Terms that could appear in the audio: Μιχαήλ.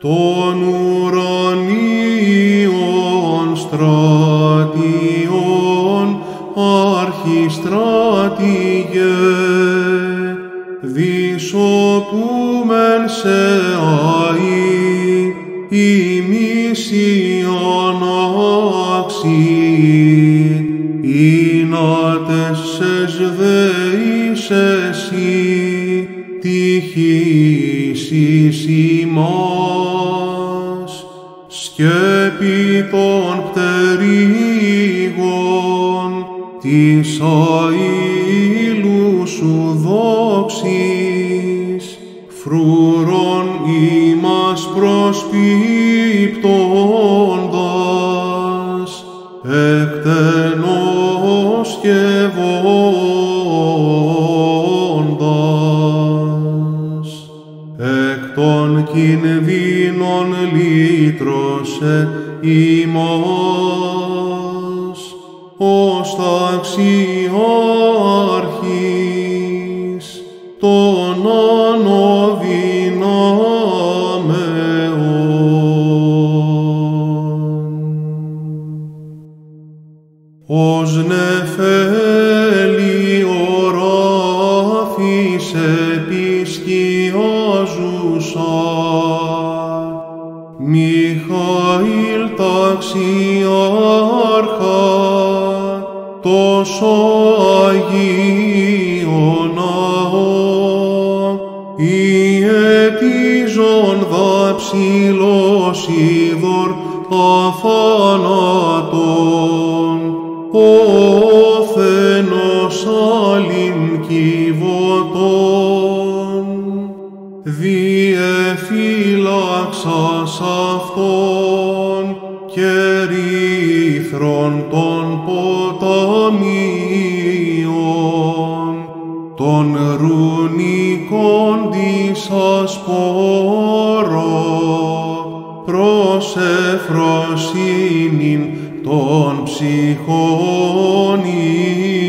των ουρανίων στρατιών αρχιστράτηγε, δισοπούμεν σε αΐ ημίσιον αξίν, ίνατες σες δεείς εσύ τυχής εις ημάς, σκέπη των πτερίγων της αήλου σου δόξης, φρουρών ημάς προσπίπτοντας εκτενώς και βοώντας, εκ των κινδύνων λύτρωσε ημάς, ως ταξιάρχης των ανοδυνάμεων. Ως νεφέλη ο ράφης επισκιάζουσα, Μιχαήλ ταξιάρχα, τόσο Αγίον Ναό, ιετίζον δαψιλός ειδωρ αθανάτων, όθενος άλλην κυβωτών, διεφύλαξας αυτόν και ρήθρον των ποταμίων, των ρουνικών της ασπόρων, προς εφροσύνην των ψυχών.